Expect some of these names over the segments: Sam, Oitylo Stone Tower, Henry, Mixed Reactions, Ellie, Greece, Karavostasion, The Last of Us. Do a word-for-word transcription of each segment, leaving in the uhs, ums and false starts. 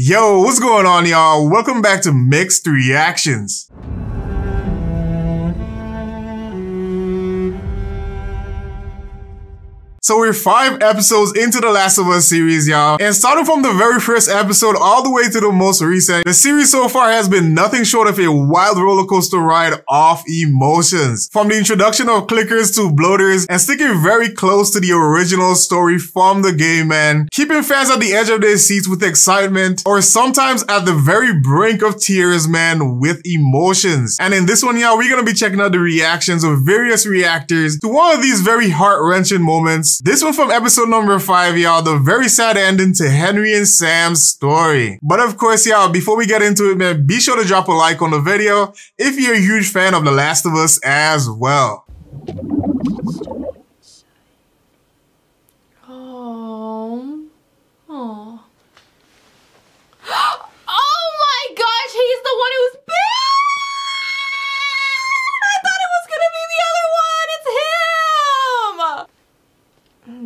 Yo, what's going on, y'all? Welcome back to Mixed Reactions. So we're five episodes into The Last of Us series, y'all. And starting from the very first episode all the way to the most recent, the series so far has been nothing short of a wild roller coaster ride of emotions. From the introduction of clickers to bloaters and sticking very close to the original story from the game, man. Keeping fans at the edge of their seats with excitement, or sometimes at the very brink of tears, man, with emotions. And in this one, y'all, we're gonna be checking out the reactions of various reactors to one of these very heart-wrenching moments. This one from episode number five, y'all, the very sad ending to Henry and Sam's story. But of course, y'all, before we get into it, man, be sure to drop a like on the video if you're a huge fan of The Last of Us as well. Oh, oh. Oh my gosh, he's the one who's big!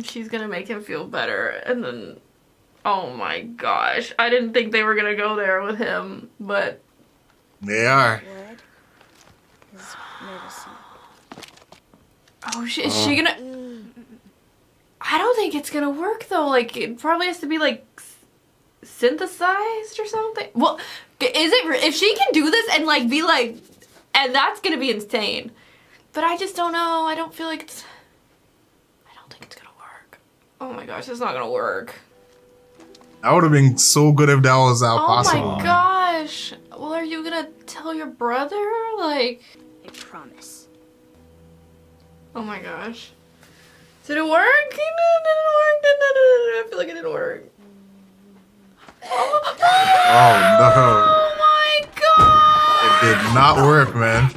She's gonna make him feel better, and then, oh my gosh, I didn't think they were gonna go there with him, but they are. Oh, she, is oh. she gonna? I don't think it's gonna work though. Like, it probably has to be like synthesized or something. Well, is it? If she can do this and like be like, and that's gonna be insane. But I just don't know. I don't feel like it's. Oh my gosh, that's not gonna work. That would have been so good if that was uh, oh possible. Oh my gosh. Well, are you gonna tell your brother? Like, I promise. Oh my gosh. Did it work? It didn't work. I feel like it didn't work. Oh, no. Oh my god. It did not work, man.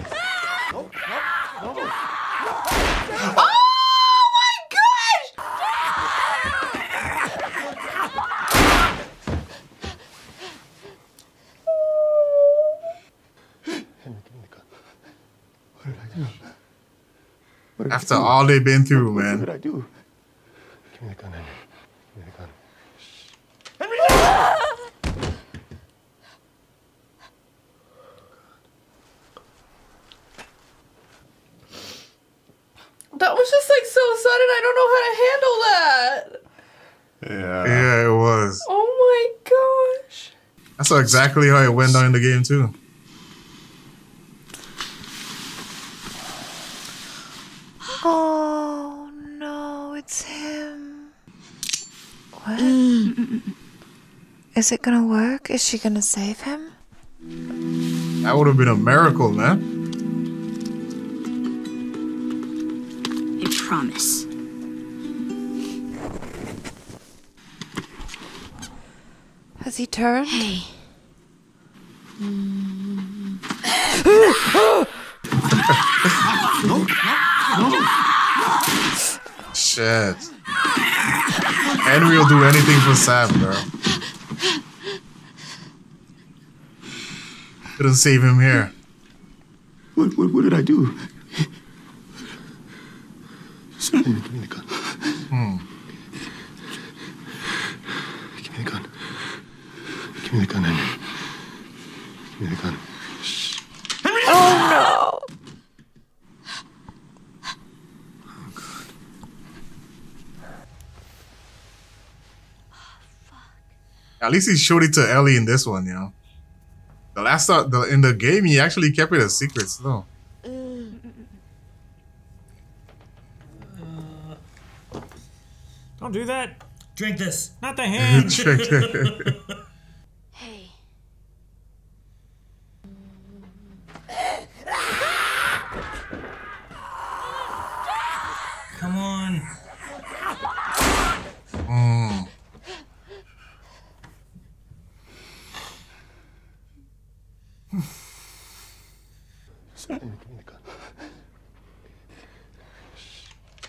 After all they've been through, man. What did I do? Give me the gun, Henry. Give me the gun. Henry! No! That was just like so sudden. I don't know how to handle that. Yeah. Yeah, it was. Oh my gosh. That's exactly how it went down in the game too. Oh no, it's him. What? Is it gonna work? Is she gonna save him? That would have been a miracle, man. I promise. Has he turned? Hey. Shit. Henry will do anything for Sam, bro. Couldn't save him here. What, what, what did I do? Sam, give me the gun. Hmm. Give me the gun. Give me the gun, Henry. Give me the gun. Henry! Oh no! At least he showed it to Ellie in this one, you know. The last time the, in the game, he actually kept it a secret, so. Uh, don't do that. Drink this. Not the hand. Hey. Come on. Mm.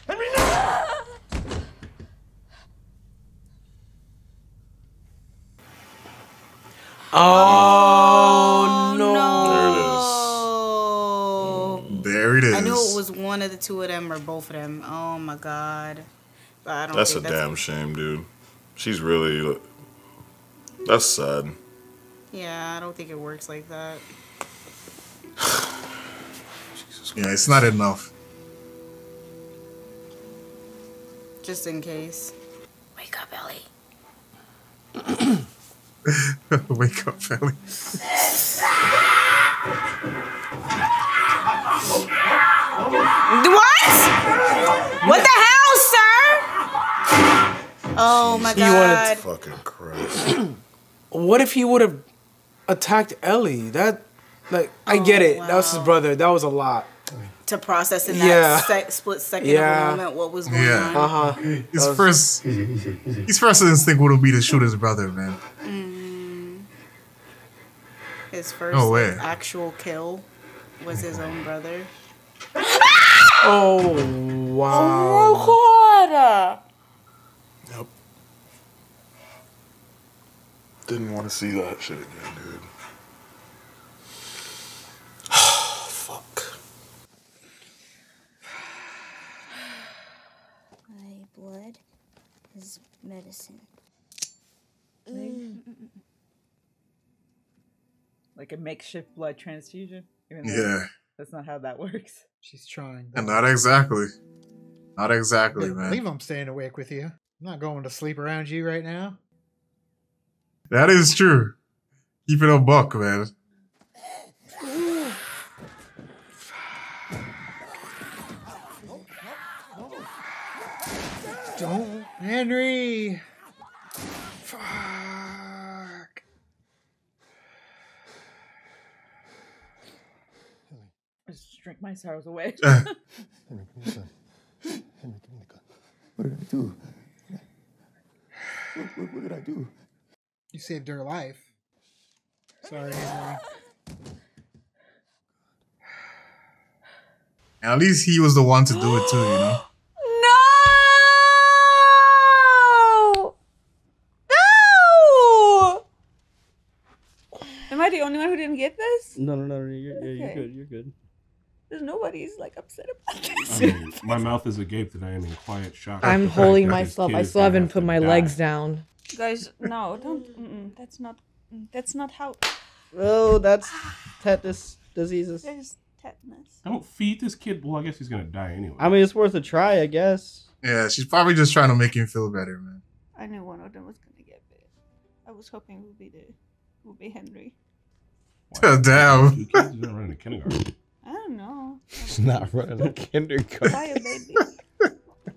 Henry, no! Oh no! There it is. There it is. I knew it was one of the two of them or both of them. Oh my god! But I don't. That's a damn shame, dude. She's really. That's sad. Yeah, I don't think it works like that. Yeah, it's not enough. Just in case. Wake up, Ellie. Wake up, Ellie. What? What the hell, sir? Oh my God! You wanted fucking Christ. What if he would have attacked Ellie? That, like, I oh, get it. Wow. That was his brother. That was a lot. To process in that yeah. sec split second yeah. of the moment what was going yeah. on. Uh-huh. His first his first instinct would be to shoot his brother, man. Mm. His first no way. Like, actual kill was his own brother. Oh, wow. Oh, my God. Yep. Didn't want to see that shit again, dude. Blood is medicine. Mm. Like a makeshift blood transfusion? Even yeah. That's not how that works. She's trying. And not exactly. Not exactly, man. I believe I'm staying awake with you. I'm not going to sleep around you right now. That is true. Keep it a buck, man. Don't, Henry. Fuck. I just drink my sorrows away. Henry, give me the gun. Henry, give me the gun. What did I do? What, what, what did I do? You saved her life. Sorry, Henry. At least he was the one to do it too, you know. The only one who didn't get this? No, no, no, no you're, okay. you're good, you're good. There's nobody's like upset about this. I mean, my mouth is agape that I am in quiet shock. I'm holding myself. I still haven't put my die. legs down. Guys, no, don't. Mm-mm, that's not. That's not how. Oh, that's tetanus diseases. There's tetanus. Don't feed this kid. Well, I guess he's gonna die anyway. I mean, it's worth a try, I guess. Yeah, she's probably just trying to make him feel better, man. I knew one of them was gonna get bit. I was hoping it would be the, would be Henry. Wow. Damn. Kids are not running to kindergarten. I don't know. She's not running to kindergarten. Bye, baby.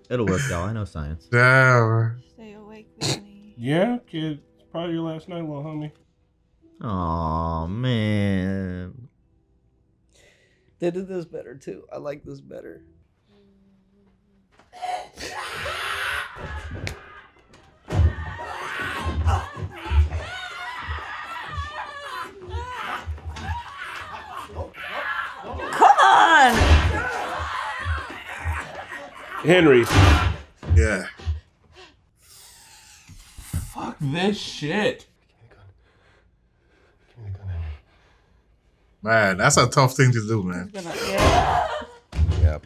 It'll work, though. I know science. Damn. Stay awake with me. Yeah, kid. It's probably your last night, little homie. Aw, man. They did this better, too. I like this better. Henry. Yeah. Fuck this shit. Give me the gun. Give me the gun, Henry. Man, that's a tough thing to do, man. Gonna, yeah. Yep.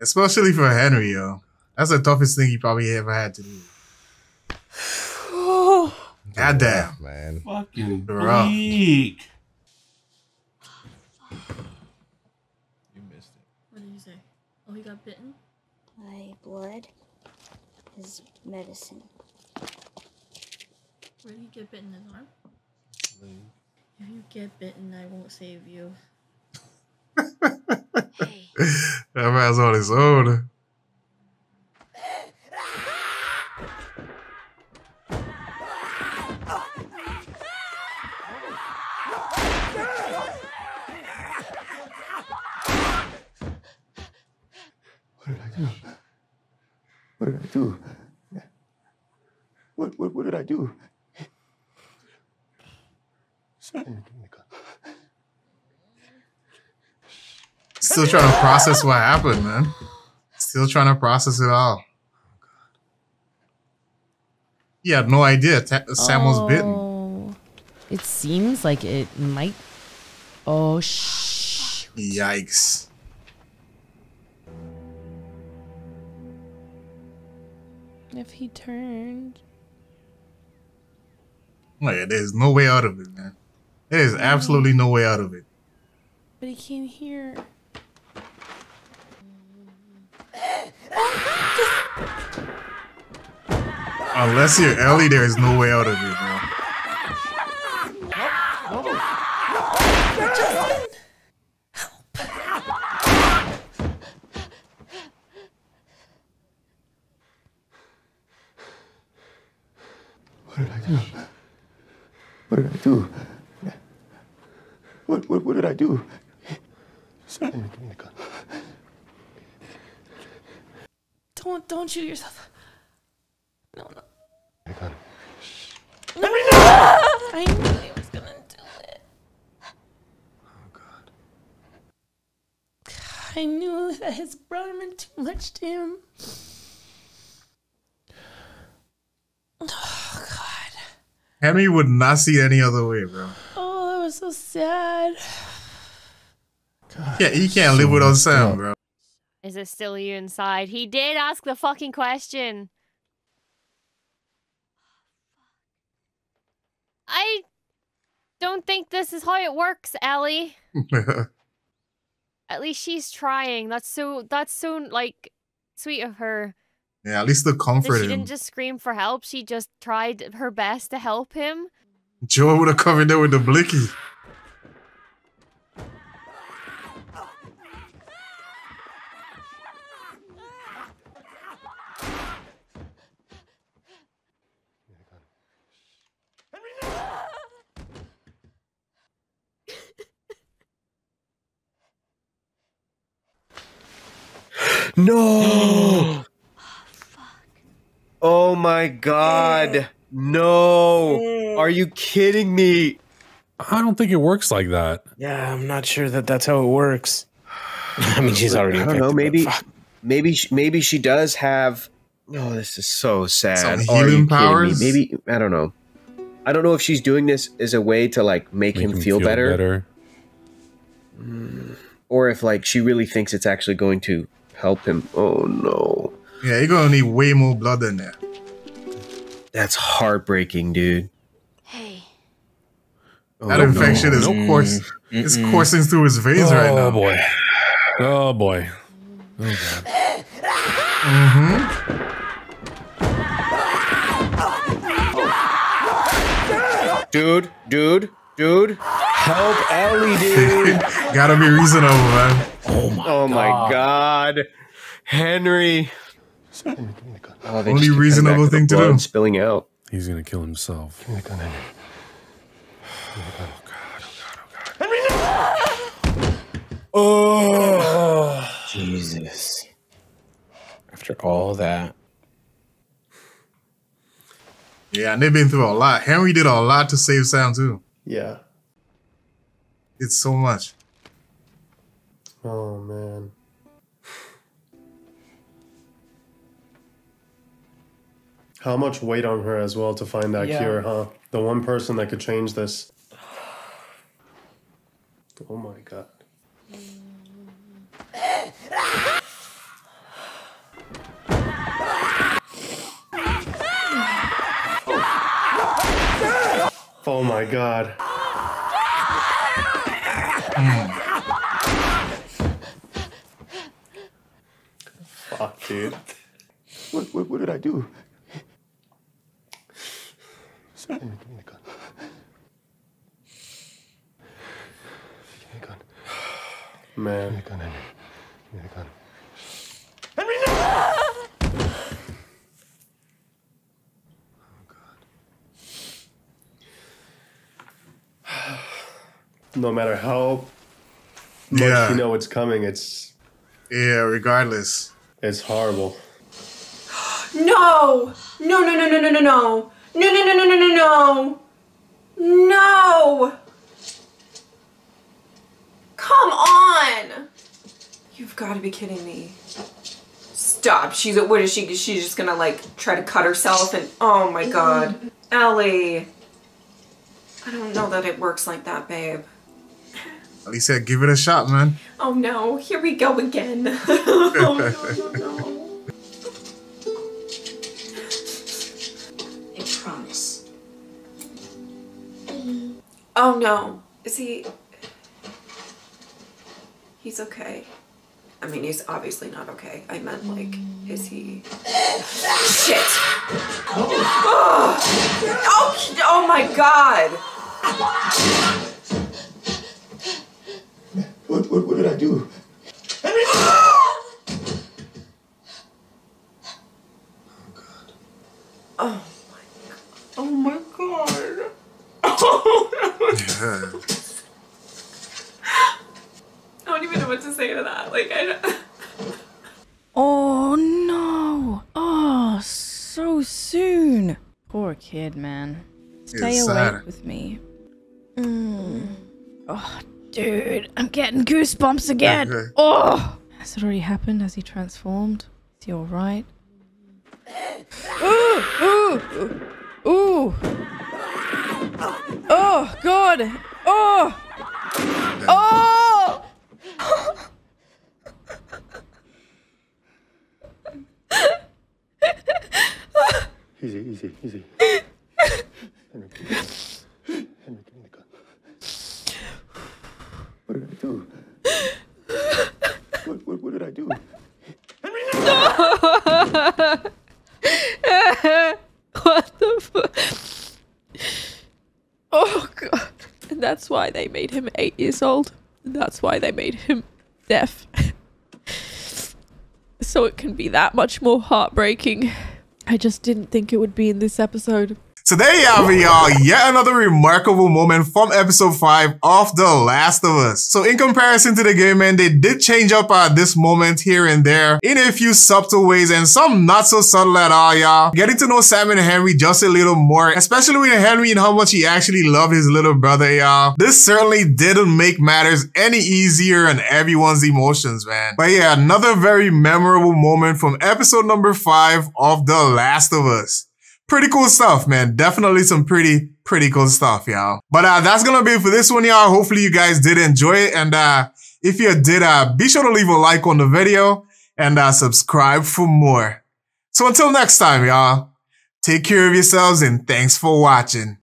Especially for Henry, yo. That's the toughest thing he probably ever had to do. Goddamn, man. Fucking bleak. Oh, he got bitten? My blood is medicine. Where did he get bitten? His arm? Leg. If you get bitten, I won't save you. Hey. That man's on his own. What did I do? What what what did I do? Still trying to process what happened, man. Still trying to process it all. He had no idea Sam was bitten. Oh, it seems like it might. Oh shh! Yikes. If he turned, Like, there's no way out of it, man. There is absolutely no way out of it. But he can't hear. Unless you're Ellie, there is no way out of it, man. What did I do? What did I do? What what, what did I do? Sam, give me the gun. Don't don't shoot yourself. No no. I got it. No, I knew he was gonna do it. Oh God. God, I knew that his brother meant too much to him. Oh God. Henry would not see it any other way, bro. Oh, that was so sad. God, yeah, he can't live without Sam, bro. Is it still you inside? He did ask the fucking question. I don't think this is how it works, Ellie. At least she's trying. That's so. That's so like sweet of her. Yeah, at least the comfort. She him. didn't just scream for help. She just tried her best to help him. Joel would have come in there with the blicky. No. Oh my God, no. Are you kidding me? I don't think it works like that. Yeah, I'm not sure that that's how it works. I mean, she's already I don't know, maybe, maybe, she, maybe she does have, oh, this is so sad. Some healing powers? Maybe, I don't know. I don't know if she's doing this as a way to like make, make him, him feel, feel better. better. Mm. Or if like she really thinks it's actually going to help him. Oh no. Yeah, you're gonna need way more blood than that. That's heartbreaking, dude. Hey. Oh, that infection no. is mm, course mm, it's mm. coursing through his veins oh, right now. Oh boy. Oh boy. Oh God. Mm-hmm. Dude, dude, dude. Help Ellie, dude. Gotta be reasonable, man. Oh my, oh my God. God. Henry. Oh, only reasonable thing to do. Spilling out. He's gonna kill himself. Oh God! Oh God! Oh God! Oh Jesus! After all that. Yeah, and they've been through a lot. Henry did a lot to save Sam too. Yeah. It's so much. Oh man. How much weight on her as well to find that yeah. cure, huh? The one person that could change this. Oh my God. Oh my God. Fuck, dude. What, what, what did I do? Give me the gun. Give me the gun. Man. Give me the gun, Henry. Give me the gun. Henry, no! Oh, God. No matter how much yeah. you know it's coming, it's... Yeah, regardless. It's horrible. No! No, no, no, no, no, no, no! No, no, no, no, no, no, no. No. Come on. You've got to be kidding me. Stop. She's, what is she? She's just going to like try to cut herself and oh my God. Ellie. I don't know that it works like that, babe. Ellie said, give it a shot, man. Oh no. Here we go again. Oh no, no, no. Oh no, is he? He's okay. I mean, he's obviously not okay. I meant like, is he? Shit! Oh! Oh, oh my God! What, what, what did I do? Oh my God. Oh my God. Oh, yeah. I don't even know what to say to that. Like, I don't. Oh no. Oh, so soon. Poor kid, man. Stay it's away sad. With me. Mm. Oh, dude. I'm getting goosebumps again. Okay. Oh. Has it already happened? Has he transformed? Is he alright? Ooh, ooh, ooh. Oh, God. Oh. Oh. Easy, easy, easy. Henry, Henry, give me the gun. What did I do? What, what, what did I do? Henry, no! What the fuck? Oh God. And that's why they made him eight years old. That's why they made him deaf. So it can be that much more heartbreaking. I just didn't think it would be in this episode. So there you have it, y'all. Yet another remarkable moment from episode five of The Last of Us. So in comparison to the game, and they did change up uh, this moment here and there in a few subtle ways and some not so subtle at all, y'all. Getting to know Sam and Henry just a little more, especially with Henry and how much he actually loved his little brother, y'all. This certainly didn't make matters any easier on everyone's emotions, man. But yeah, another very memorable moment from episode number five of The Last of Us. Pretty cool stuff, man. Definitely some pretty, pretty cool stuff, y'all. But uh, that's gonna be it for this one, y'all. Hopefully you guys did enjoy it. And uh, if you did, uh, be sure to leave a like on the video and uh, subscribe for more. So until next time, y'all, take care of yourselves and thanks for watching.